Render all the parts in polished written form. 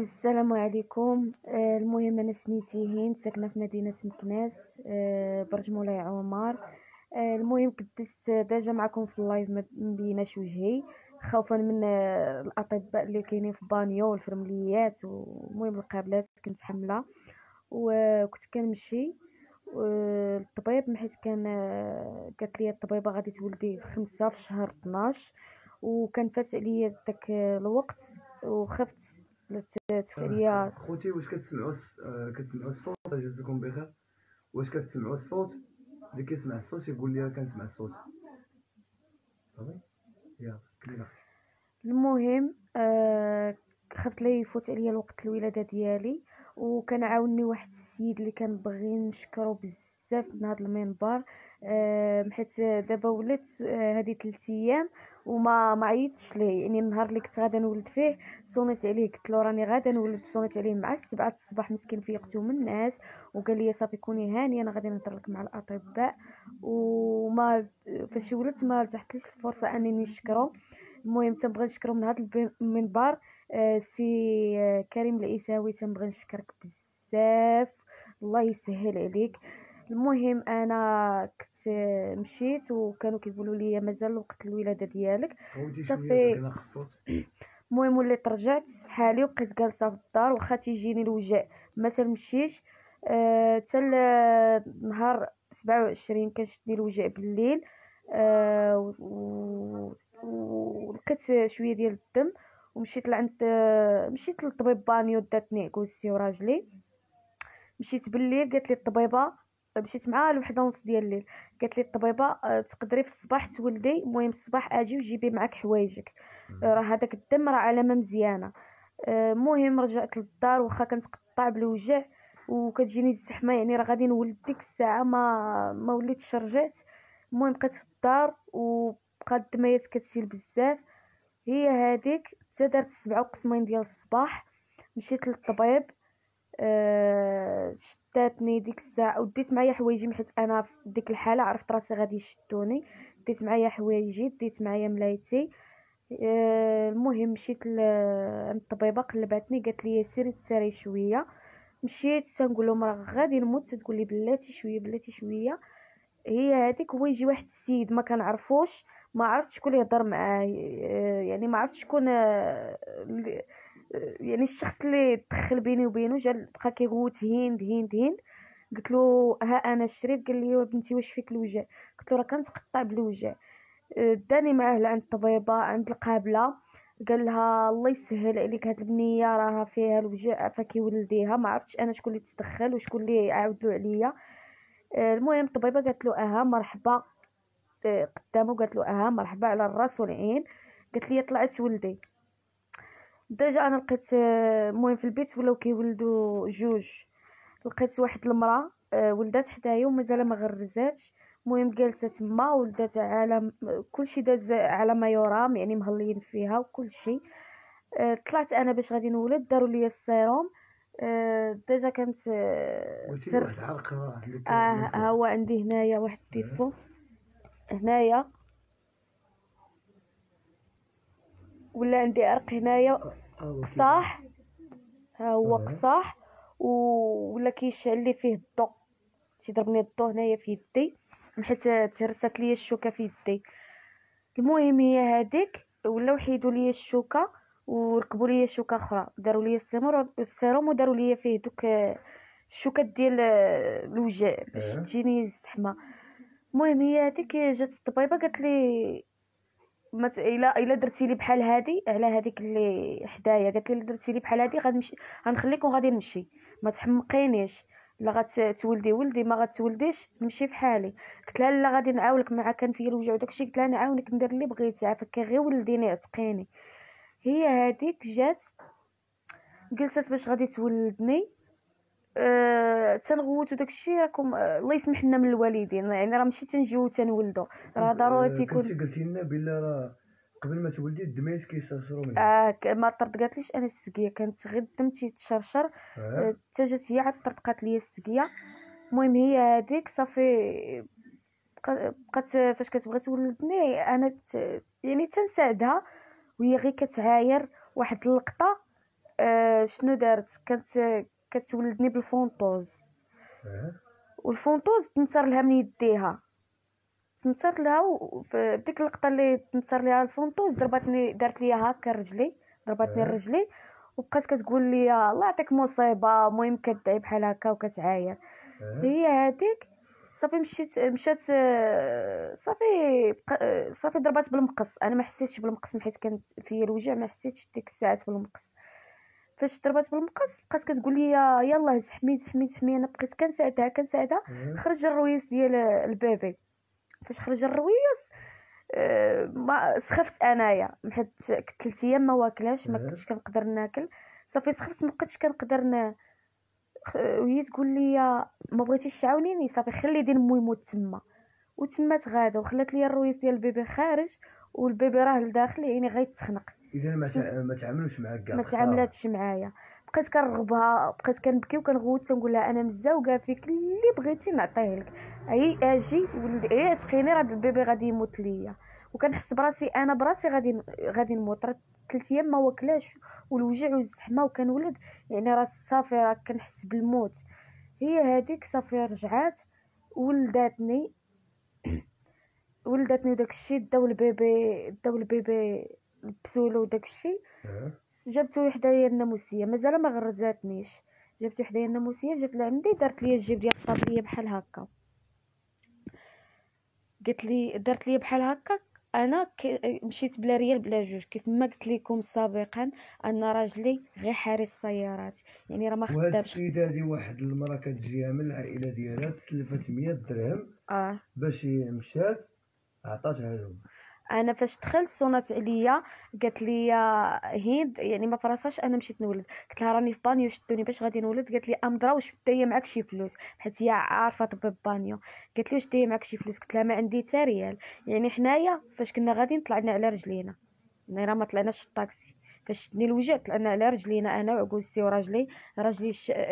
السلام عليكم. المهم انا سميتي هند، ساكنه في مدينه مكناس، برج مولاي عمر. المهم كدست داجا معكم في اللايف ما مبيناش وجهي خوفا من الاطباء اللي كاينين في بانيو والفرمليات. ومهم القابلات كنت حمله وكنت كنمشي الطبيب، حيت كان قالت لي الطبيبه غادي تولدي 5 في شهر 12، وكان فات عليا داك الوقت وخفت تفوت عليا. خوتي واش كتسمعوا الصوت؟ جزاكم بخير. واش كتسمعوا الصوت؟ اللي كيسمع الصوت يقول لي كنسمع الصوت. صافي يلا كملنا. المهم خفت لي يفوت عليا الوقت الولاده ديالي، وكان عاوني واحد السيد اللي كان بغي نشكره بزاف من هذا المنبر، حيت دابا ولات هذه 3 ايام وما عيطتش ليه. يعني النهار اللي كنت غادا نولد فيه صونيت عليه، قلت له راني غادا نولد. صونيت عليه مع 7 الصباح، مسكين فيقتو من الناس وقال لي صافي كوني هانيه انا غادي نهضر لك مع الاطباء. وما فاش ولدت ما لتحتليش الفرصه انني نشكره. المهم تنبغي نشكره من هذا المنبر، سي كريم العيساوي، تنبغي نشكرك بزاف، الله يسهل عليك. المهم انا كنت مشيت وكانوا كيقولوا لي مازال وقت الولاده ديالك صافي. المهم وليت رجعت بحالي وبقيت جالسه في الدار، واخا تيجيني الوجع ما تنمشيش. حتى نهار 27 كنشدني الوجع بالليل، ولقيت شويه ديال الدم ومشيت لعند مشيت للطبيب بانيو، داتني كوسي وراجلي. مشيت بالليل قالت لي الطبيبه، مشيت معاها لوحدة ونص ديال الليل، قالت لي الطبيبه تقدري في الصباح تولدي. المهم الصباح اجي وجيبي معاك حوايجك، راه هذاك الدم راه علامه مزيانه. المهم رجعت للدار واخا كنتقطع بالوجع وكتجيني الزحمه، يعني راه غادي نولد ديك الساعه ما وليتش رجعت. المهم بقيت في الدار وبقات الدميات كتسيل بزاف. هي هذيك حتى دارت 7:15 ديال الصباح، مشيت للطبيب، شداتني ديك الساعه وديت معايا حوايجي، حيت انا في ديك الحاله عرفت راسي غادي يشدوني. ديت معايا حوايجي، ديت معايا ملايتي. المهم مشيت عند الطبيبه، قلباتني قالت لي سيري تساري شويه. مشيت تنقول لهم راه غادي نموت، تقول لي بلاتي شويه بلاتي شويه. هي هذيك هو يجي واحد السيد ما كنعرفوش، ما عرفتش شكون يهضر معاه، يعني ما عرفتش شكون، يعني الشخص اللي دخل بيني وبينه. جا بقى كيغوت هند هند هند، قلت له ها انا الشريف. قال لي يا بنتي واش فيك الوجع؟ قلت له راه كنتقطع بالوجع. داني معاه لعند الطبيبه عند القابله، قال لها الله يسهل عليك هاد البنيه راها فيها الوجع فكيولديها. ما عرفتش انا شكون اللي تدخل وشكون اللي عاودوا عليا. المهم الطبيبه قالت له اها مرحبا، قدامه قالت له اها مرحبا على الراس والعين. قالت لي طلعت ولدي ديجا انا لقيت. المهم في البيت ولاو كيولدوا جوج، لقيت واحد المراه ولدات حدايا ومازال ما غرزاتش. المهم جالسه تما ولدات على كلشي داز على ما يرام، يعني مهليين فيها وكلشي. طلعت انا باش غادي نولد، داروا لي السيروم. ديجا كانت سرت الحلقه. ها هو عندي هنايا واحد التيفو هنايا، ولا عندي عرق هنايا قصاح، ها هو قصاح ولا كيشعل لي فيه الضو، تيضربني الضو هنايا في يدي حيت تهرست لي الشوكه في يدي. المهم هي هذيك ولاو حيدوا لي الشوكه وركبوا لي شوكه اخرى، داروا لي السيروم وداروا لي فيه دوك الشوكات ديال الوجع باش تجيني الزحمه. المهم هي هذيك جات الطبيبه قالت لي الا درتي لي بحال هادي على هذيك اللي حدايا، قالت لي درتي لي بحال هادي غنمشي غنخليك وغادي نمشي، ما تحمقينيش، لا غتولدي ولدي ما غتولديش نمشي بحالي. قلت لها لا غادي نعاونك، مع كان فيا الوجع وداكشي قلت لها نعاونك ندير اللي بغيتي، عافاك غير ولديني عتقيني. هي هذيك جات جلست باش غادي تولدني. تنغوت وداكشي راكم الله يسمح لنا من الوالدين، يعني راه ماشي تنجيو تنولدوا، راه ضروري تيكون. كنتي قلتي لنا بلا راه قبل ما تولدي الدميات كيشرشروا منك. ما طردقاتليش انا السقيه، كانت غير الدم تيتشرشر. حتى جات هي عاد طردقات ليا السقيه. المهم هي هذيك صافي بقات فاش كتبغي تولد بنيه انا يعني تنساعدها وهي غير كتعاير واحد اللقطه. شنو دارت؟ كانت كتولدني بالفونطوز والفونطوز تنثر لها من يديها، تنثر لها، وفي ديك اللقطه اللي تنثر لها الفونطوز ضربتني، دارت لي هكا رجلي، ضربتني رجلي وبقات كتقول لي الله يعطيك مصيبه. المهم كتعي بحال هكا وكتعاير. هي هذيك صافي مشات صافي ضربات بالمقص. انا ما حسيتش بالمقص حيت كانت في الوجع، ما حسيتش ديك الساعات بالمقص. فاش ضربات بالمقص بقات كتقول لي يلاه زحمي زحمي زحمي، انا بقيت كنساعدها كنساعدها. خرج الرويس ديال البيبي، فاش خرج الرويس ما سخفت انايا حيت كنت 3 ايام ما واكلاش، ما كنتش كنقدر ناكل. صافي سخفت ما بقيتش كنقدر، وهي تقول لي ما بغيتيش تعاونيني، صافي خلي دين مو يموت تما. وتما تغادى وخلات لي الرويس ديال البيبي خارج والبيبي راه لداخل، يعني غيتخنق. اذا ما تعاملوش معاك كاع، ما تعاملاتش معايا. بقيت كنرغبها، بقيت كنبكي وكنغوت تنقول لها انا مزوقه فيك، اللي بغيتي نعطيه لك، اي اجي ولدي اتقيني راه البيبي غادي يموت ليا. وكنحس براسي انا براسي غادي نموت، 3 ايام ما واكلاش والوجع والزحمه وكنولد، يعني راه صافي راه كنحس بالموت. هي هذيك صافي رجعات ولداتني، ولداتني وداك الشيء. داو البيبي البسوله وداك الشيء. جبتو حدايا الناموسيه، مازال ما غرزاتنيش، جبتو حدايا الناموسيه، جات لعندي دارت لي الجيب ديال الطابليه بحال هكا، قالت لي دارت لي بحال هكا. انا مشيت بلا ريال بلا جوج، كيف ما قلت لكم سابقا ان راجلي غير حارس سيارات، يعني راه ما خدامش. وهاد السيده هادي واحد المراه كتجيها من العائله ديالها تسلفات 100 درهم باش مشات عطاتها لهم. انا فاش دخلت صونات عليا قالت لي هند، يعني ما فراساش انا مشيت نولد، قلت لها راني في بانيو شدوني باش غادي نولد. قالت لي امضرا واش دايه معاك شي فلوس، حيت هي عارفه طبيب بانيو. قالت لي واش دايه معاك شي فلوس، قلت لها ما عندي حتى ريال. يعني حنايا فاش كنا غادي طلعنا على رجلينا، يعني راه ما طلعناش في الطاكسي، فاش شدني الوجع طلعنا على رجلينا انا وعقوستي وراجلي.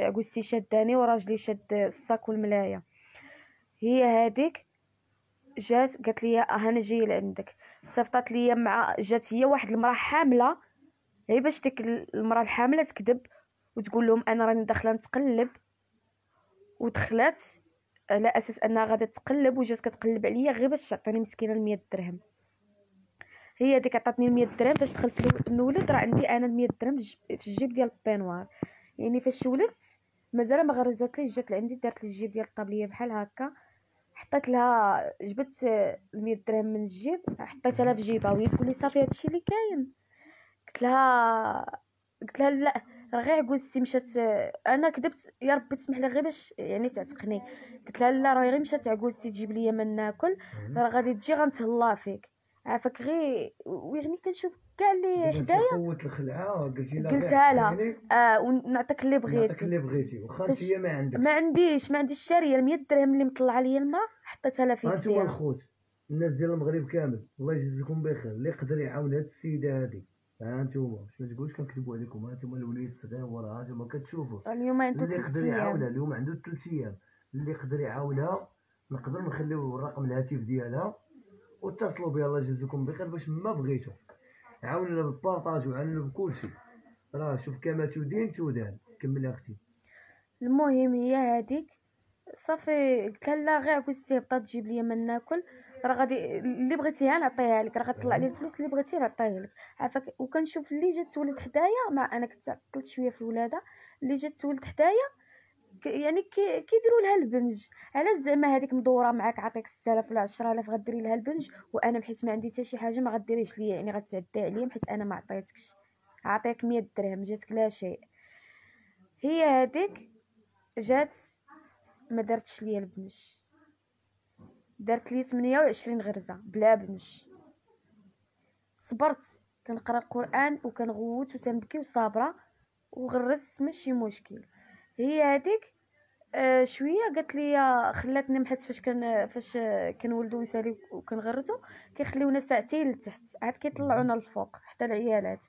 عقوستي شاداني وراجلي شاد الصاك والملايه. هي هذيك جات قالت لي انا جايه لعندك، صيفطات لي مع جات هي واحد المراه حامله، غير باش ديك المراه الحامله تكذب وتقول لهم انا راني داخله نتقلب، ودخلات على اساس انها غادي تقلب، وجات كتقلب عليا غير باش تعطيني مسكينه 100 درهم. هي ديك عطاتني 100 درهم. فاش دخلت نولد راه عندي انا 100 درهم في الجيب ديال البينوار. يعني فاش ولدت مازال ما غرزاتليش، جات لعندي دارت لي الجيب ديال الطابليه بحال هكا، حطيت لها، جبت 100 درهم من الجيب حطيتها لها في جيبها، وهي تقول لي صافي هادشي اللي كاين. قلت لها لا راه غير عقوزتي مشات، انا كذبت يا ربي تسمح لي غير باش يعني تعتقني. قلت لها لا راه غير مشات عقوزتي تجيب لي ما ناكل، راه غادي تجي غنتهلا فيك عافاك غير. ويعني كنشوف كاع اللي حدايا قوت الخلعه، قلتها لها ونعطيك اللي بغيتي، نعطيك اللي بغيتي واخا انت ما عندكش. ما عنديش الشاريه 100 درهم اللي مطلعه لي الماء حطيتها لها في يدي. انتوا الخوت الناس ديال المغرب كامل الله يجزيكم بخير، اللي يقدر يعاون هاد السيده هادي. هانتوما باش ما تقولوش كنكذبوا عليكم، هانتوما الوليد الصغيور هانتوما كتشوفوا اليوم عنده 3 ايام، اليوم عنده 3 ايام، اللي يقدر يعاونها نقدر نخليو الرقم الهاتف ديالها واتصلوا بها الله يجزيكم بخير. باش ما بغيتو عاوننا بالبارطاج وعاوننا بكلشي، راه شوف كما تدين تدان. كمل اختي. المهم هي هذيك صافي قلت لها لا غير عكستي هبطات تجيب لي ما ناكل، راه غادي اللي بغيتيها نعطيها لك، راه غتطلع لي الفلوس اللي بغيتي نعطيها لك عافاك. وكنشوف اللي جات تولد حدايا، مع انا كنت عطلت شويه في الولاده، اللي جات تولد حدايا يعني كيديروا لها البنج. علاش زعما هذيك مدوره معاك عطيك 6000 ولا 10000 غديري لها البنج، وانا حيت ما عندي حتى شي حاجه ما غديريش ليا، يعني غتعدى عليا حيت انا ما عطيتكش، عطيك 100 درهم جاتك لا شيء. هي هذيك جات ما دارتش ليا البنج، دارت لي 28 غرزه بلا بنج. صبرت كنقرا القران وكنغوت وتنبكي وصابره وغرزت ماشي مشكل. هي هذيك شويه قالت لي خلاتني حيت فاش كنولدو نسالي وكنغرزو كيخليونا ساعتين لتحت عاد كيطلعونا للفوق حتى العيالات.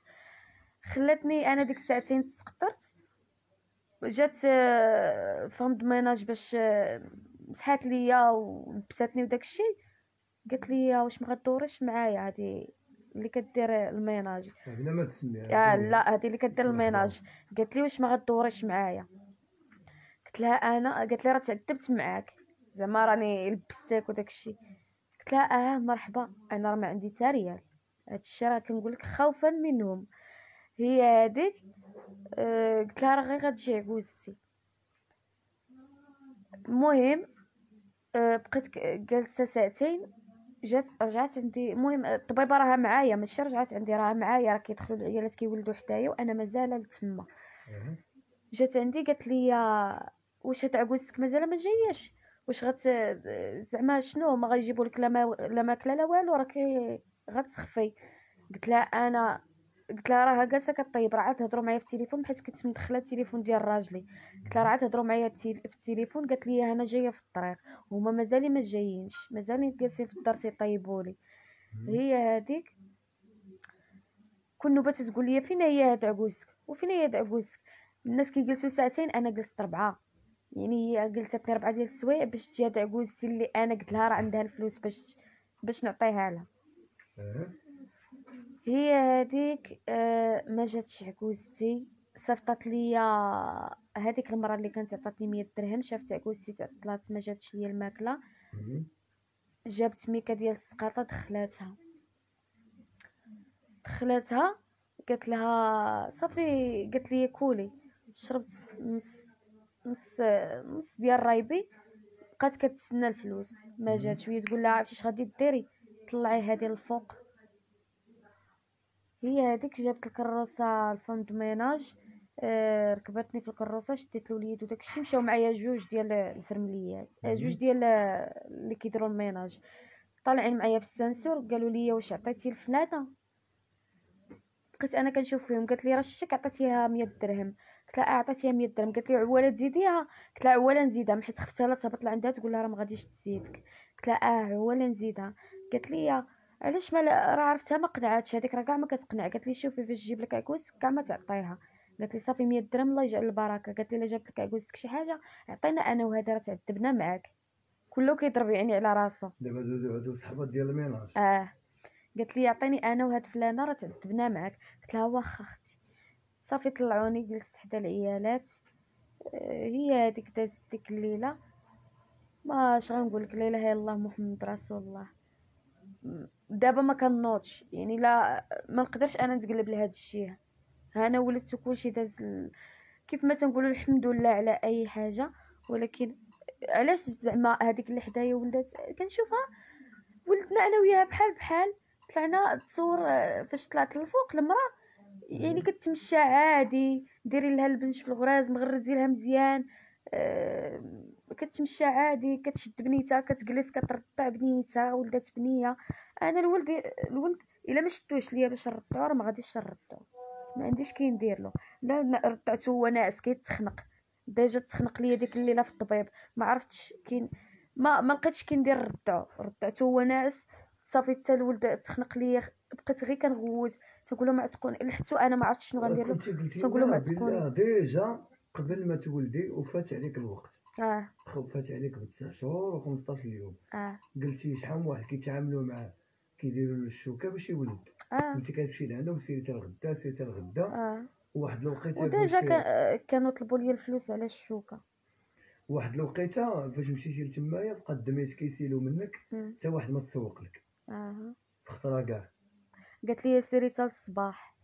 خلاتني انا ديك الساعتين تسقطرت، جات فهم دميناج باش مسحات ليا ولبساتني وداك الشيء. قالت لي واش ما غدوريش معايا هذه اللي كدير الميناج هنا ما تسميها، لا هذه اللي كدير الميناج. قالت لي واش ما غدوريش معايا؟ قلت لها انا، قالت لي راه تعذبت معاك زعما راني لبستك وداك الشيء. قلت لها اه مرحبا، انا راه ما عندي حتى ريال، هاد الشيء راه كنقول لك خوفا منهم. هي هذيك قلت لها راه غير غتجي عجوزتي. المهم بقيت جالسه ساعتين، جات رجعت عندي. المهم الطبيبه راها معايا، ماشي رجعت عندي راها معايا، راه كيدخلوا العيالات كيولدوا حدايا وانا مازال لتما. جات عندي قالت لي واش هاد عجوزتك مازال ما جاياش؟ واش غت زعما شنو ما غيجيبوا لك لا ماكله لا والو، راكي غتسخفي. قلت لها انا، قلت لها راه جالسه كطيب، راه عاد هضروا معايا في التليفون حيت كنت مدخله التليفون ديال راجلي. قلت لها راه عاد هضروا معايا في التليفون. قالت لي انا جايه في الطريق وهما مازال ما جايينش، مازال جالسين في الدار تيطيبوا لي. هي هذيك كل نوبه تقول لي فين هي هاد عجوزك وفين هي هاد عجوزك. الناس كيجلسوا ساعتين، انا جلست 4، يعني هي جلستني 4 ديال السوايع باش تجي هاد عجوزتي اللي انا قلت لها راه عندها الفلوس باش نعطيها لها. هي هذيك ما جاتش عجوزتي، صيفطت ليا هذيك المره اللي كانت عطاتني 100 درهم. شافت عجوزتي تعطلات ما جاتش ليا الماكله، جابت ميكا ديال السقاطه دخلاتها. قالت لها صافي، قالت لي كولي. شربت نص ديال رايبي، بقات كتسنى الفلوس ما جاتش. وهي تقول لها عرفتي اش غادي ديري؟ طلعي هذه الفوق. هي هذيك جابت الكروسه الفوند ميناج، ركبتني في الكروسه، شديت الوليد وداك الشيء. مشاو معايا جوج ديال الفرمليات، جوج ديال اللي كيديروا الميناج، طالعين معايا في السانسور. قالوا لي واش عطيتي الفناده؟ بقيت انا كنشوف فيهم. قالت لي راه الشك عطيتيها 100 درهم. قلت لها عطيتيها 100 درهم. قالت لي عواله تزيديها؟ قلت لها عواله نزيدها حيت خفت لا تهبط لعندها تقول لها راه ما غاديش تزيدك. قلت لها اه عواله نزيدها. قالت لي علاش؟ ما راه عرفتها ما قنعاتش هذيك، راه كاع ما كتقنع. قالت لي شوفي فاش تجيب لك عجوزتك كاع ما تعطيها. قالت لي صافي 100 درهم الله يجعل البركه. قالت لي الا جابت لك عجوزتك شي حاجه عطينا انا، وهذا راه تعذبنا معاك. كله كيضرب يعني على راسو دابا هادو صحبات ديال الميناج. قالت لي عطيني انا وهاد فلانه راه تعذبنا معاك. قلت لها واخا اختي. صافي طلعوني جلست حدا العيالات. هي هذيك دازت ديك الليله، ما اش غنقول لك، لا اله الا الله محمد رسول الله. دابا ما كنوضش يعني، لا ما نقدرش انا نتقلب لهذا الشيء. انا ولدت وكلشي داز كيف ما تنقولوا الحمد لله على اي حاجه. ولكن علاش زعما هذيك اللي حدايا ولدت كنشوفها ولدنا انا وياها بحال طلعنا تصور. فاش طلعت الفوق المراه يعني كتمشى عادي، ديري لها البنش في الغراز، مغرزي لها مزيان، كتمشى عادي، كتشد بنيتها، كتجلس كترضع بنيتها، ولدات بنيه. انا الولد الا ما شدوش ليا باش نرضعو راه ما غاديش نرضعو، ما عنديش كي ندير له. لا رضعته هو ناعس كيتخنق، ديجا تخنق ليا ديك الليله في الطبيب، ما عرفتش كي ما لقيتش كي ندير نرضعو، رضعته هو ناعس. صافي حتى الولد تخنق ليا، بقيت غير كنغوت تنقول له معتقوني. لحتو انا ما عرفتش شنو غندير له، تنقول له معتقوني. ديجا قبل ما تولدي وفات عليك الوقت، فات عليك ب9 شهور و15 يوم. قلتي شحال واحد كيتعاملوا معاه كيديروا له الشوكه باش يولد. انت كتمشي لعندهم سيري حتى الغدا. واحد الوقيته وديجا كانوا طلبوا لي الفلوس على الشوكه. واحد الوقيته فاش مشيتي لتمايا بقى الدميات كيسيلو منك حتى واحد ما تسوق لك. خطره كاع. قالت لي سيري حتى الصباح.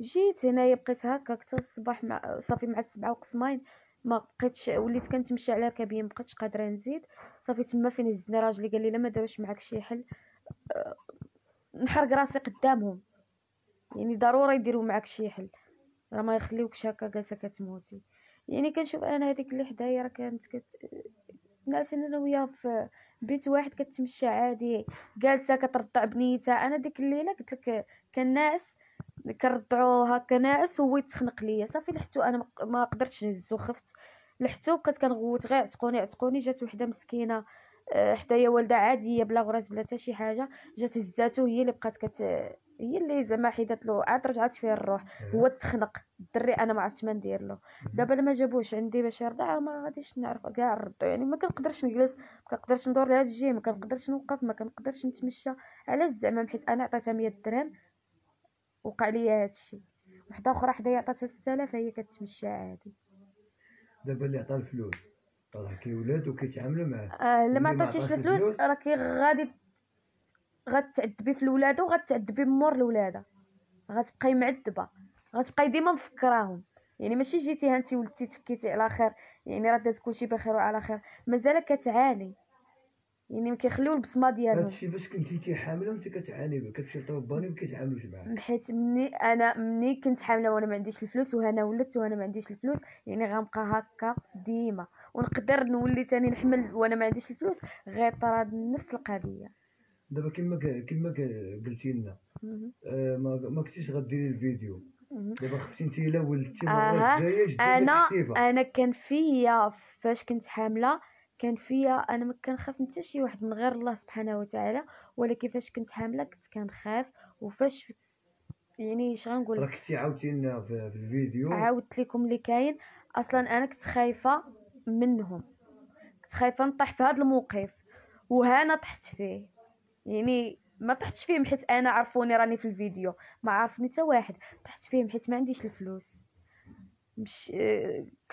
جيت هنايا بقيت هكا حتى الصباح، صافي مع 7:15 ما بقيتش، وليت كنتمشى على ركبيه، ما بقيتش قادره نزيد. صافي تما فين هزني راجلي قال لي لا ما داروش معاك شي حل، نحرق راسي قدامهم، يعني ضروري يديروا معاك شي حل، راه ما يخليوكش هكا جالسه كتموتي. يعني كنشوف انا هذيك اللي حدايا راه كانت ناعسين انا وياها في بيت واحد، كتمشى عادي جالسه كترضع بنيتها. انا ديك الليله قلت لك كان ناعس كنرضعوه هكا ناعس، هو يتخنق ليا. صافي لحتو انا ما قدرتش نهزو، خفت لحتو بقيت كنغوت غير عتقوني. جات وحده مسكينه حتى هي والده عاديه بلا غراز بلا حتى شي حاجه، جات هزاتو هي اللي بقات هي اللي زعما حيدات له، عاد رجعت فيه الروح. هو تخنق الدري، انا ما عرفتش ما ندير له. دابا لما جابوش عندي باش يرضع ما غاديش نعرف كاع نردو، يعني ما كنقدرش نجلس، ما كنقدرش ندور لهاد الجهه، ما كنقدرش نوقف، ما كنقدرش نتمشى. علاش زعما؟ حيت انا عطيتها 100 درهم وقع ليا هادشي. وحده اخرى حدايا عطاتها 6000 هي كتمشى عادي. دابا اللي عطا الفلوس راه كيولد وكيتعاملوا معاه، الا ما عطاتيش الفلوس راه غادي غتعذبي في الولاد وغتعذبي مور الولاده، غتبقاي معذبه، غتبقاي ديما مفكراهم. يعني ماشي جيتي هانتي ولدتي تفكيتي على خير، يعني راه داز كلشي بخير وعلى خير، مازال كتعاني. يعني ما كيخليو البصمه ديالهم. هادشي باش كنتي انت حامله وانت كتعاني، كتمشي لطوباني ما كيتعاملوش معاك. حيت مني كنت حامله وانا ما عنديش الفلوس، وهنا ولدت وانا ما عنديش الفلوس، يعني غنبقى هكا ديما. ونقدر نولي ثاني نحمل وانا ما عنديش الفلوس، غير طراد نفس القضيه. دابا كما قلتي لنا ما كنتيش غديري الفيديو، دابا خفتي انت الا ولدتي المره الجايه جديد. انا كان فيا فاش كنت حامله كان فيا انا ما كنخاف حتى شي واحد من غير الله سبحانه وتعالى، ولكن فاش كنت حامله كنت كنخاف. وفاش يعني اش غنقول لك، كنتي عاودتي لنا في الفيديو، عاودت لكم اللي كاين. اصلا انا كنت خايفه منهم، كنت خايفه نطيح في هذا الموقف وهنا طحت فيه. يعني ما طحتش فيهم حيت انا عرفوني راني في الفيديو، ما عرفني حتى واحد. طحت فيهم حيت ما عنديش الفلوس، مش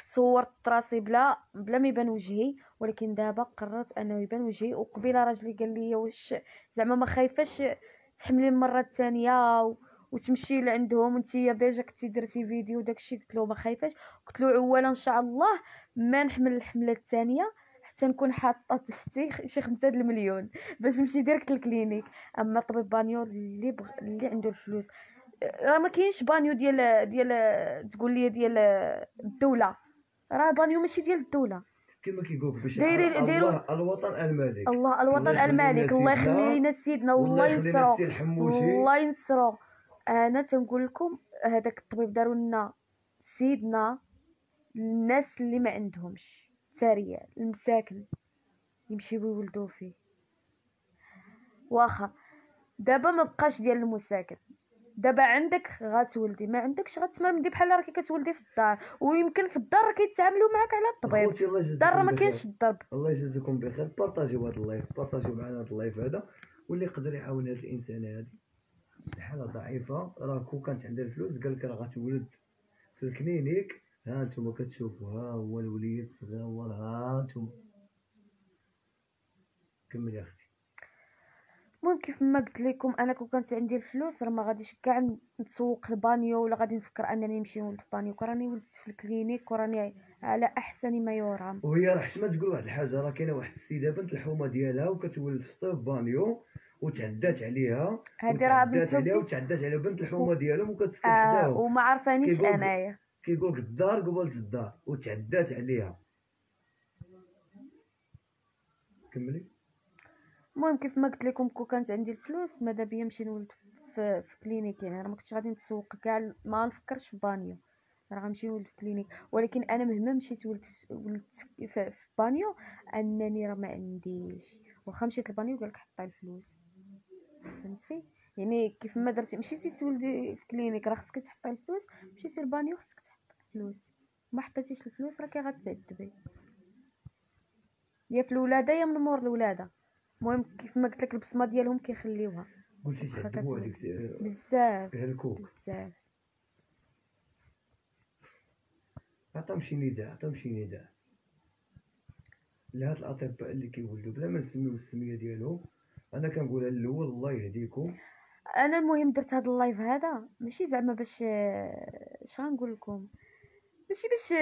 صورت راسي بلا ما يبان وجهي. ولكن دابا قررت انه يبان وجهي. وقبيله راجلي قال لي واش زعما ما خايفاش تحملي المره الثانيه وتمشي لعندهم وانت ديجا كنتي درتي فيديو داكشي؟ قلت له ما خايفاش، قلت له اولا ان شاء الله ما نحمل الحمله الثانيه تنكون حاطه تحتي شي 5 المليون باش نمشي ديريكت للكلينيك. اما طبيب بانيو اللي عنده الفلوس راه ما كاينش بانيو ديال تقول لي ديال الدوله، راه بانيو ماشي ديال الدوله. كما كيقولوا باش ديروا الوطن الملك، الله الوطن الملك، الله يخلي لنا سيدنا والله ينصرو والله ينصرو. انا تنقول لكم هذاك الطبيب داروا لنا سيدنا الناس اللي ما عندهمش سارية، المساكن يمشيو يولدو فيه. واخا دابا ما بقاش ديال المساكن، دابا عندك غتولدي، ما عندكش غتمرمدي بحال راكي كتولدي في الدار. ويمكن في الدار كيتعاملوا معاك على الطبيب، الدار ما كاينش الضرب. الله يجازيكم بخير، بارطاجيو هذا اللايف، بارطاجيو معنا هذا اللايف هذا، واللي يقدر يعاون هذه الانسانه هذه الحاله ضعيفه. راه كون كانت عندها الفلوس قال لك راه غتولد في الكلينيك. ها انتم كتشوفوا، ها هو الوليد صغير. ها انتم كمل يا اختي. المهم كيف ما قلت لكم، انا كون كانت عندي الفلوس راه ما غاديش كاع نتسوق البانيو ولا غادي نفكر انني نمشي نولد في البانيو. راني ولدت في الكلينيك وراني على احسن ما يرام. وهي راه حشمه تقول واحد الحاجه، راه كاينه واحد السيده بنت الحومه ديالها وكتولد في طيب بانيو وتعدات عليها، هذه راه بنت حومتي وتعدات على بنت الحومه ديالهم وكتسكن حداهم وما عرفانيش انايا. كيقولك الدار قبلت الدار وتعدات عليها. كملي. المهم كيف ما قلت لكم، كون كانت عندي الفلوس ماذا بيا نمشي نولد في كلينيك. يعني راه ما كنتش غادي نتسوق كاع، ما نفكرش في بانيو، راه غنمشي نولد في كلينيك. ولكن انا مهما مشيت ولدت في بانيو انني راه ما عنديش. واخا مشيت للبانيو قالك حطي الفلوس، فهمتي؟ يعني كيف ما درتي مشيتي تولدي في كلينيك راه خصك تحطي الفلوس، مشيتي للبانيو خصك فلوس. ما حطيتيش الفلوس راكي غتعذبي، يا في الولاده يا من مور الولاده. المهم كيف ما قلت لك البصمه ديالهم كيخليوها. قلتي تعذبوا هذيك بزاف بزاف. عطاهم شي نداء، عطاهم شي نداء لهاد الاطباء اللي كيولدوا بلا ما نسميو السميه ديالهم. انا كنقولها الاول الله يهديكم. انا المهم درت هاد اللايف هذا ماشي زعما باش اش غنقول لكم، ماشي باش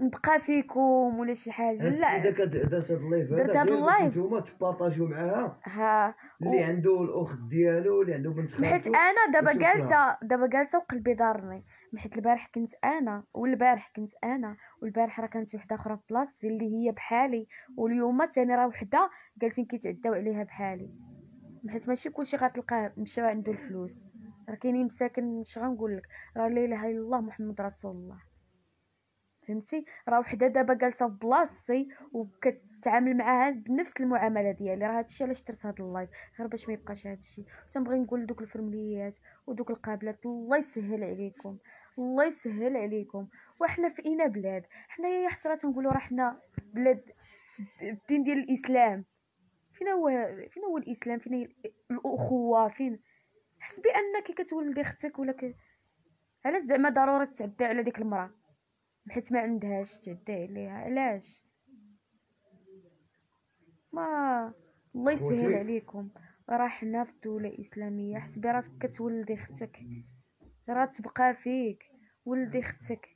نبقى فيكم ولا شي حاجه، لا. اذا درت هاد اللايف هذا نتوما تبارطاجيو معاها، ها اللي عنده الاخت ديالو اللي عنده بنت خالته. حيت انا دابا جالسه وقلبي ضارني، حيت البارح كنت انا والبارح راه كانت وحده اخرى في بلاصتي اللي هي بحالي، واليوم ثاني راه وحده جالسين كيتعداو عليها بحالي. حيت ماشي كلشي غتلقاه مشى عنده الفلوس، راه كاينين مساكن. اش غنقول لك، راه لا اله الا الله محمد رسول الله. فهمتي؟ راه وحده دابا جالسه في بلاصتي وكتعامل معاها بنفس المعامله ديالي. راه هادشي علاش درت هاد اللايف، غير باش ما يبقاش هادشي. تنبغي نقول دوك الفرمليات ودوك القابلات، الله يسهل عليكم الله يسهل عليكم. وحنا في اينا بلاد؟ حنايا يا حسره تنقولوا راه حنا بلاد الدين ديال الاسلام. فينا هو الاسلام؟ فينا الاخوه؟ فين؟ حس بانك كتولدي اختك ولا علاش زعما ضروره تعدي على ديك المراه حيت ما عندهاش تعدي عليها؟ علاش؟ ما الله يسهل عليكم. راه حنا في دوله اسلاميه. حسبي راسك كتولدي اختك، راه تبقى فيك. ولدي اختك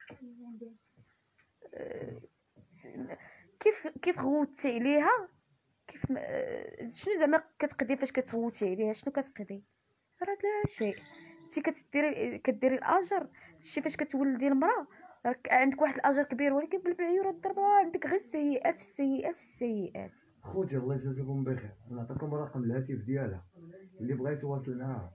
كيف غوتي عليها؟ كيف شنو زعما كتقضي فاش كتغوتي عليها؟ شنو كتقضي؟ راه لا شيء. انت كديري الاجر شي فاش كتولدي المراه، راك عندك واحد الاجر كبير، ولكن بالمعيوره الضربه عندك غير السيئات. خوتي الله يجازيكم بخير، نعطيكم رقم الهاتف ديالها، اللي بغى يتواصل معاها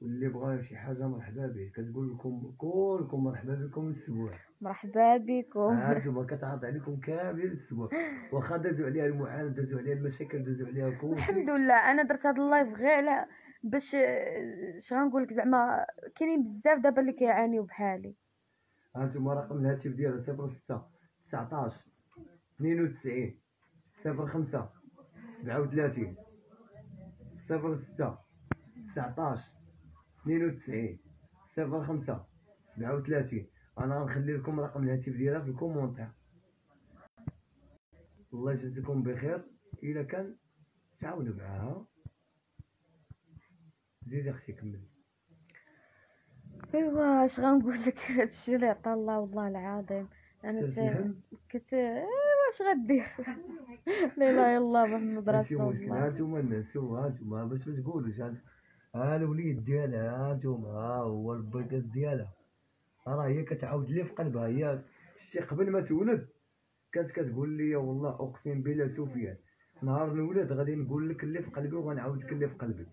واللي بغى شي حاجه مرحبا به. كتقول لكم كلكم مرحبا بكم الاسبوع، مرحبا بكم. هانتوما كتعرض عليكم كامل الاسبوع، واخا دازوا عليها المعاناه، دازوا عليها المشاكل، دازوا عليها كلشي. الحمد لله. انا درت هذا اللايف غير على باش شغنقول لك زعما كاينين بزاف دابا اللي كيعانيو بحالي. هانتوما رقم الهاتف ديالها 06 19 97 37 انا غنخلي لكم رقم الهاتف ديالها في الكومونتير. الله يجازيكم بخير. الا كان تعاونوا معاها. زيد اختي كملي. ايوا اش غنقول لك، هادشي اللي عطا الله والله العظيم. انا واش غدير؟ لا اله الا الله محمد رسول الله. هانتوما الناس، هانتوما باش ما تقولوش، ها الوليد ديالها، هانتوما ها هو الباكاز ديالها، راه هي كتعاود لي في قلبها. هي شتي قبل ما تولد كانت كتقول لي والله اقسم بالله سفيان نهار نولد غادي نقول لك اللي في قلبي وغنعاود لك اللي في قلبي.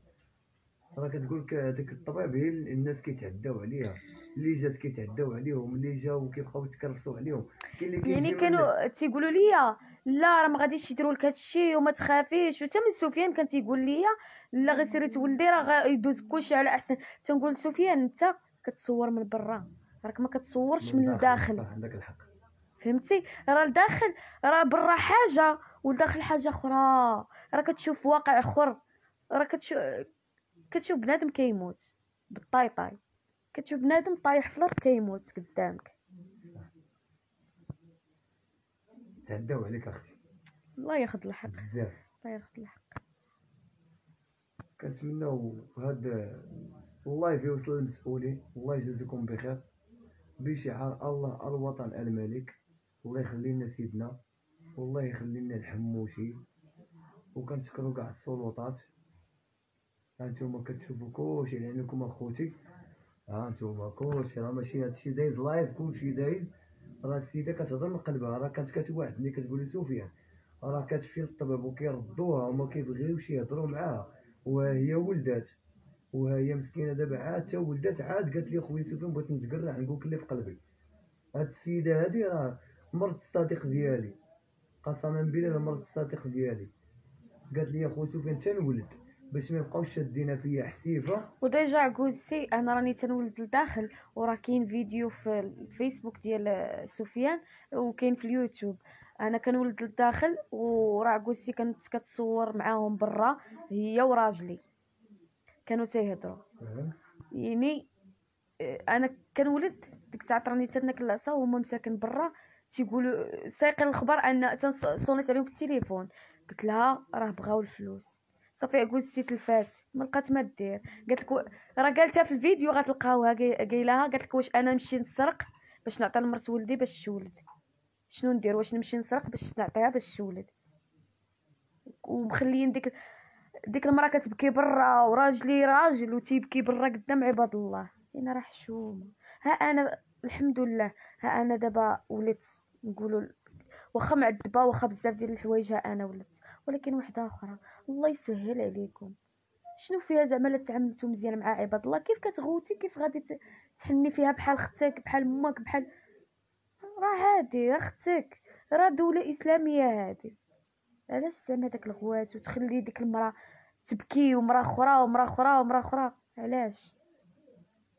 راه كتقول لك هذيك الطبيب هي الناس كيتعداو عليها، اللي جات كيتعداو عليهم، اللي جاو كيبقاو يتكرفسوا عليهم. يعني كانوا تيقولوا لي لا راه ما غاديش يديروا لك هادشي وما تخافيش. وتا من سفيان كان تيقول لي لا غير سيري تولدي راه يدوز كلشي على احسن. تنقول سفيان انت كتصور من برا، راك ما كتصورش من الداخل. عندك الحق، فهمتي؟ راه الداخل راه برا حاجه والداخل حاجه اخرى، راه كتشوف واقع اخر، راه كتشوف بنادم كيموت بالطايطاي، كتشوف بنادم طايح في الارض كيموت قدامك. تعداو عليك اختي، الله ياخذ الحق بزاف، الله ياخذ الحق. كنتمناو هذا اللايف يوصل للمسؤولين. الله يجازيكم بخير. بشعار الله الوطن الملك. الله يخلي لنا سيدنا، والله يخلي لنا الحموشي. وكنشكروا كاع السلطات. هانتوما كتشوفوا كلشي لعينكم اخوتي، هانتوما كلشي راه ماشي هادشي دايز لايف، كلشي دايز. راه السيده كتهضر من قلبها، راه كانت كتوعدني كتقول سفيان راه كتمشي للطبيب وكيردوها وما كيبغيوش يهضروا معاها، وهي ولدات وهي مسكينه دابا عاد تا ولدات. عاد قالت لي خويا سفيان بغيت نتقرع نقول لك اللي في قلبي. هاد السيده هادي راه مرت الصديق ديالي، قسما بالله مرت الصديق ديالي. قالت لي خويا سفيان تنولد باش ما يبقاوش شادين فيا حسيفه. وديجا عجوزتي انا راني تنولد لداخل، وراه كاين فيديو في الفيسبوك ديال سفيان وكاين في اليوتيوب. انا كنولد لداخل وراه عجوزتي كانت كتصور معاهم برا، هي وراجلي كانوا تيهضروا. يعني انا كنولد ديك الساعه راني تناكل العصا وهما مساكن برا تيقولوا سايق الخبر ان صونيت عليهم في التليفون. قلت لها راه بغاو الفلوس. صافي قلتي تلفات ما لقات ما دير. قالت لك راه قالتها في الفيديو غتلقاوها قايلها. قالت لك واش انا نمشي نسرق باش نعطي لمرت ولدي باش تولد؟ شنو ندير؟ واش نمشي نسرق باش نعطيها باش تولد؟ ومخليين ديك المراه كتبكي برا وراجلي راجل وتيبكي برا قدام عباد الله. انا راه حشومه. ها انا الحمد لله، ها انا دابا ولدت، نقولوا واخا معذبه واخا بزاف ديال الحوايج، ها انا ولدت ولكن وحده اخرى. الله يسهل عليكم. شنو فيها زعما لا تعاملتو مزيان مع عباد الله؟ كيف كتغوتي؟ كيف غادي تحني فيها بحال اختك بحال امك بحال راه هادي، راه اختك، راه دولة اسلامية هادي. علاش زعما داك الغوات وتخلي ديك المراه تبكي ومراه اخرى ومراه اخرى ومراه اخرى؟ علاش؟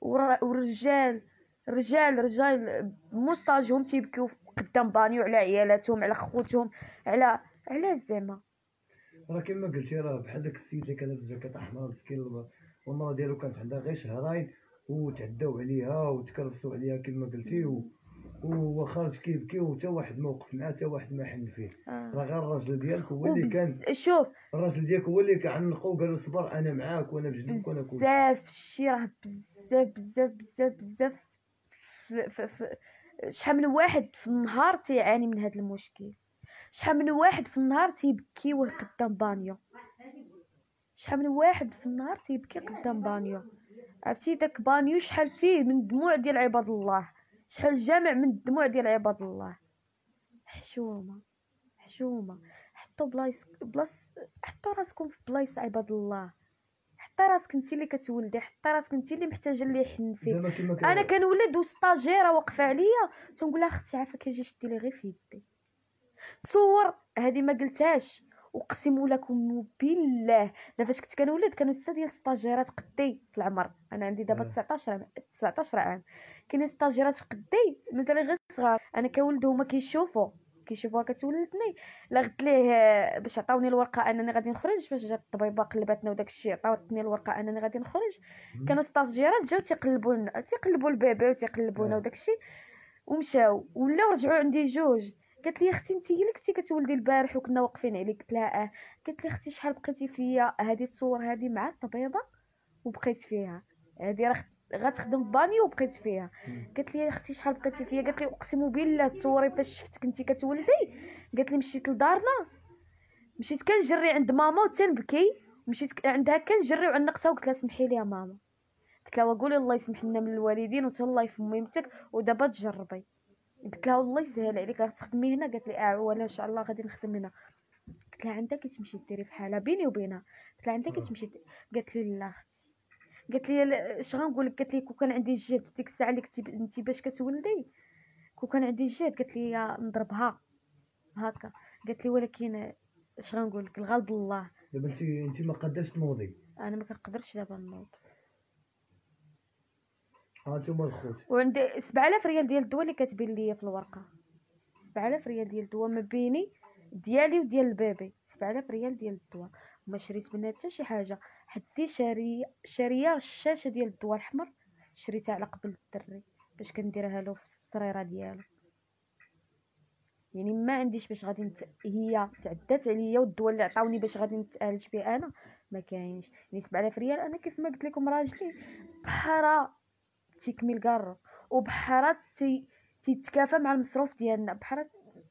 والرجال الرجال مستاجهم تيبكيو قدام بانيو على عيالاتهم، على خوتهم، على زعما. راه كما قلتي راه بحال داك السيد اللي كانت جاكيط احمر مسكين، والمراه ديالو كانت عندها غير شهرين وتعداو عليها وتكرفسوا عليها كما قلتي، وهو خارج كيبكي وتا واحد ما وقف معاه، تا واحد ما حل فيه. راه غير الراجل ديالك هو اللي كان، شوف الراجل ديالك هو اللي كعنقو وقالو صبر انا معاك وانا بجنبك وانا كلشي. بزاف الشيء راه بزاف بزاف بزاف بزاف. شحال من واحد في النهار تيعاني من هذا المشكل، شحال من واحد في النهار تيبكي واه قدام بانيو، شحال من واحد في النهار تيبكي قدام بانيو. عرفتي داك بانيو شحال فيه من الدموع ديال عباد الله، شحال جامع من الدموع ديال عباد الله. حشومه حشومه، حطوا بلايص حطوا راسكم في بلايص عباد الله. حتى راسك انت اللي كتولدي، حتى راسك انت اللي محتاجه اللي يحن فيك. انا كنولد وسطاجيره واقفه عليا تنقول لها اختي عافاك اجي شدي لي غير في يدي. تصور هذه ما قلتهاش، اقسم لكم بالله انا فاش كنت كنولد كانوا 6 ديال السطاجيرات قدي في العمر. انا عندي دابا 19 عام. كاينين سطاجيرات قدي مثلا غير صغار، انا كنولد هما كيشوفوها كتولدني. لا غدت ليه باش عطاوني الورقه انني غادي نخرج، فاش جات الطبيبه قلباتنا وداك الشيء عطاوني الورقه انني غادي نخرج. كانوا سطاجيرات جاو تيقلبوا البيبي وتيقلبونا وداك الشيء، ومشاو ولاو رجعوا عندي جوج. قالت لي اختي انت اللي كنتي كتولدي البارح وكنا واقفين عليك. قلت لها اه. قالت لي اختي شحال بقيتي فيا هذه تصور هذه مع الطبيبه وبقيت فيها، هذه راه غتخدم في بانيو وبقيت فيها. قالت لي اختي شحال بقيتي فيا؟ قالت لي اقسم بالله تصوري فاش شفتك انت كتولدي. قالت لي مشيت لدارنا، مشيت كنجري عند ماما وتنبكي، مشيت عندها كنجري وعنقتها وقلت لها سمحي لي يا ماما، قلت لها قولي الله يسمح لنا من الوالدين وتهلاي في ميمتك ودابا تجربي. قلت لها والله يسهل عليك غتخدمي هنا؟ قالت لي اه ولا ان شاء الله غادي نخدم هنا. قلت لها عندها كتمشي ديري بحالها بيني وبينها، قلت لها عندها كتمشي. قالت لي لا اختي، قالت لي اش غنقول لك، قالت لي كون كان عندي الجهد ديك الساعه اللي كنتي انتي باش كتولدي، كون كان عندي الجهد قالت لي نضربها هكا. قالت لي ولكن اش غنقول لك الغالب الله. دابا انتي ما قادرش تنوضي. انا ما كنقدرش دابا نوض. ها انتوما الخوت. وعندي 7000 ريال ديال الدواء اللي كاتبين ليا في الورقه، 7000 ريال ديال الدواء ما بيني ديالي وديال البيبي، 7000 ريال ديال الدواء وما شريت منها حتى شي حاجه. حدي شاريه الشاشه ديال الضوء الاحمر، شريتها على قبل الدري باش كنديرها له في السريره ديالو. يعني ما عنديش باش غادي هي تعدات عليا والدواء اللي عطاوني باش غادي نتعالج به انا ما كاينش. يعني 7000 ريال انا كيف ما قلت لكم راجلي بحرا تيكمل قرر وبحرا تيتكافى مع المصروف ديالنا، بحرا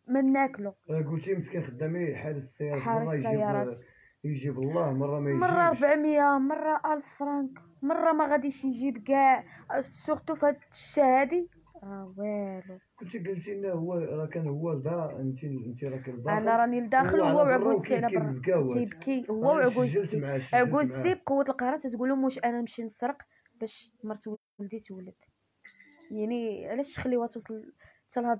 ما ناكلو. قلتي مسكين خدامي حارس السيارات، الله يجيب الله، مره ما يجيبش، مره 400، مره 1000 فرانك، مره ما غاديش يجيب كاع، سورتو فهاد الشهادي والو. كنتي قلتي لنا هو راه كان هو دا، انت راك الباطل، انا راني لداخل، هو وعجوزتي انا برا تيبكي، هو وعجوزتي بقوه القهر تتقول لهم واش انا نمشي نسرق باش مرت ولدي تولد؟ يعني علاش خليوها توصل حتى لهاد،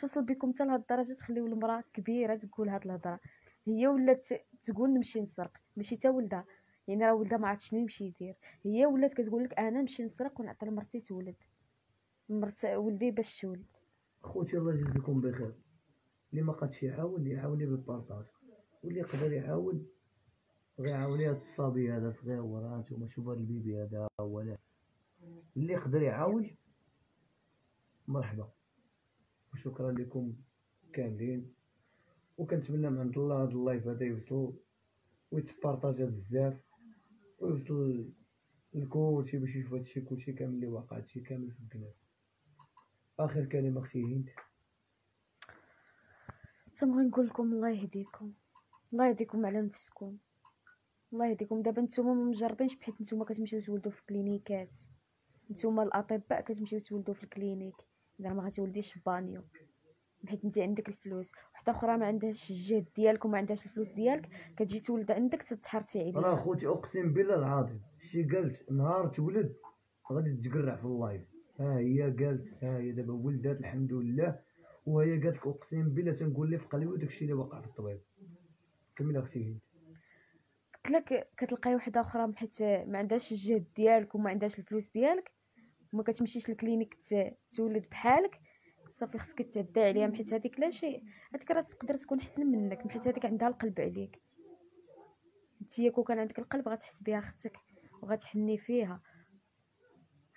توصل بكم حتى لهاد الدرجه تخليو المراه كبيره تقول هاد الهضره؟ هي ولات تقول نمشي نسرق، ماشي تا ولدها. يعني راه ولدها ما عرف شنو يمشي يدير، هي ولات كتقول لك انا نمشي نسرق ونعطي لمرتي تولد، مرت ولدي باش تولد. خوتي الله يجزيكم بخير، اللي ما قادش يحاول يعاوني بالبارطاج، واللي يقدر يحاول غير عاوني هاد الصبي هذا صغير، وراه نتوما شوفوا البيبي هذا ولا اللي يقدر يعاون. مرحبا وشكرا لكم كاملين، وكنتمنى من عند الله هاد اللايف هذا يوصل ويتبارطاجا بزاف ويوصل لكلشي باش يشوف هادشي كلشي كامل اللي واقع، هادشي كامل في الكناس. اخر كلمه اختي هند. تنبغي نقول لكم الله يهديكم، الله يهديكم على نفسكم، الله يهديكم. دابا نتوما ما مجربينش، بحيث نتوما كتمشيو تولدو في كلينيكات، نتوما الاطباء كتمشيو تولدو في الكلينيك، الا ما غتولديش في بانيو بحيث انت عندك الفلوس. وحده اخرى ما عندهاش الجهد ديالك وما عندهاش الفلوس ديالك كتجي تولد عندك تتحرتي عليها. راه خوتي اقسم بالله العظيم شي قالت نهار تولد غادي تتقرع في اللايف. ها هي قالت، ها هي دابا ولدات الحمد لله، وهي قالت لك اقسم بالله تنقول لي في قلبي وداكشي اللي واقع في الطبيب. كمل اختي هند. قلت لك كتلقاي وحده اخرى حيت ما عندهاش الجهد ديالك وما عندهاش الفلوس ديالك وما كتمشيش للكلينيك تولد بحالك. صافي خصك تعدي عليها حيت هذيك لا شيء، هذيك راه تقدر تكون احسن منك حيت هذيك عندها القلب عليك. انتيا كون كان عندك القلب غتحس بها اختك وغتحني فيها،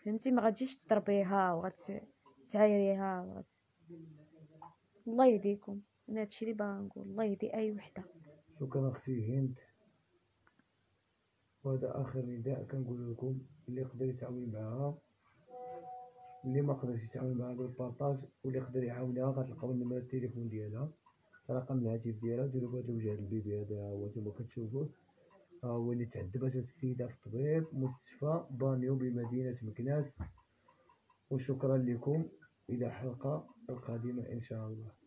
فهمتي؟ ما غتجيش تضربيها وغتعايريها الله يهديكم. انا هادشي اللي باغا نقول، الله يهدي اي وحده. شكرا اختي هند، وهذا اخر نداء كنقول لكم. اللي قدر يتعاون معاها، اللي ما قدرش يتعاون معاها ندير بارطاج، واللي قدر يعاونها غتلقاو النمره التليفون ديالها، رقم الهاتف ديالها. ديروا بهذا الوجه البيبي هذا، هو تما كتشوفوه، ها هو اللي تعذبات هاد السيده في الطبيب مستشفى بانيو بمدينه مكناس. وشكرا لكم، الى حلقه القادمه ان شاء الله.